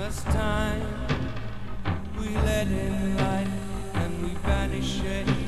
Christmas time, we let in light and we banish it.